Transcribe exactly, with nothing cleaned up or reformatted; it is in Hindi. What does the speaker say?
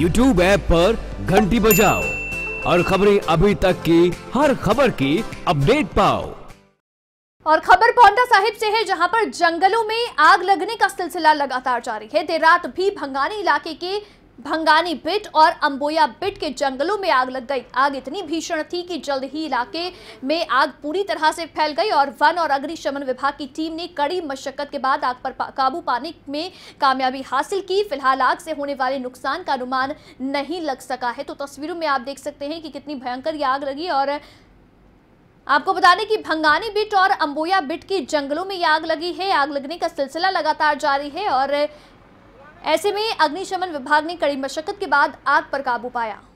यूट्यूब ऐप पर घंटी बजाओ और खबरें अभी तक की हर खबर की अपडेट पाओ। और खबर पांडा साहिब से है, जहां पर जंगलों में आग लगने का सिलसिला लगातार जारी है। देर रात भी भंगानी इलाके के भंगानी बिट और अम्बोया बिट के जंगलों में आग लग गई। आग इतनी भीषण थी कि जल्द ही इलाके में आग पूरी तरह से फैल गई और वन और अग्निशमन विभाग की टीम ने कड़ी मशक्कत के बाद आग पर काबू पाने में कामयाबी हासिल की। फिलहाल आग से होने वाले नुकसान का अनुमान नहीं लग सका है। तो तस्वीरों में आप देख सकते हैं कि कितनी भयंकर ये आग लगी। और आपको बता दें कि भंगानी बिट और अम्बोया बिट के जंगलों में ये आग लगी है। आग लगने का सिलसिला लगातार जारी है और ऐसे में अग्निशमन विभाग ने कड़ी मशक्कत के बाद आग पर काबू पाया।